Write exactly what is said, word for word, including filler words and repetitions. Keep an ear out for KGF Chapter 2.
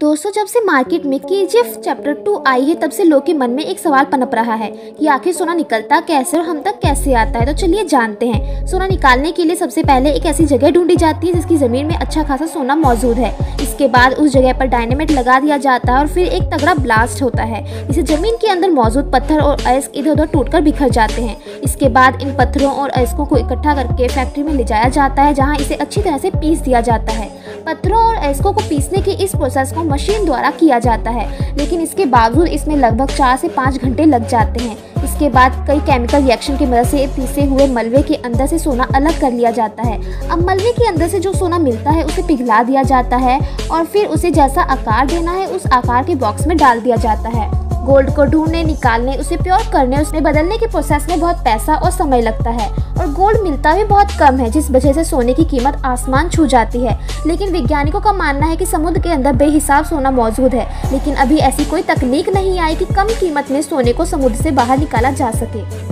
दोस्तों, जब से मार्केट में केजीएफ चैप्टर टू आई है तब से लोगों के मन में एक सवाल पनप रहा है कि आखिर सोना निकलता कैसे और हम तक कैसे आता है। तो चलिए जानते हैं। सोना निकालने के लिए सबसे पहले एक ऐसी जगह ढूंढी जाती है जिसकी ज़मीन में अच्छा खासा सोना मौजूद है। इसके बाद उस जगह पर डायनेमाइट लगा दिया जाता है और फिर एक तगड़ा ब्लास्ट होता है। इसे ज़मीन के अंदर मौजूद पत्थर और अयस्क इधर उधर टूट कर बिखर जाते हैं। इसके बाद इन पत्थरों और अयस्कों को इकट्ठा करके फैक्ट्री में ले जाया जाता है, जहाँ इसे अच्छी तरह से पीस दिया जाता है। पत्थरों और अयस्कों को पीसने के इस प्रोसेस को मशीन द्वारा किया जाता है, लेकिन इसके बावजूद इसमें लगभग चार से पाँच घंटे लग जाते हैं। इसके बाद कई केमिकल रिएक्शन की मदद से पीसे हुए मलबे के अंदर से सोना अलग कर लिया जाता है। अब मलबे के अंदर से जो सोना मिलता है उसे पिघला दिया जाता है और फिर उसे जैसा आकार देना है उस आकार के बॉक्स में डाल दिया जाता है। गोल्ड को ढूंढने, निकालने, उसे प्योर करने, उसमें बदलने के प्रोसेस में बहुत पैसा और समय लगता है और गोल्ड मिलता भी बहुत कम है, जिस वजह से सोने की कीमत आसमान छू जाती है। लेकिन वैज्ञानिकों का मानना है कि समुद्र के अंदर बेहिसाब सोना मौजूद है, लेकिन अभी ऐसी कोई तकनीक नहीं आई कि कम कीमत में सोने को समुद्र से बाहर निकाला जा सके।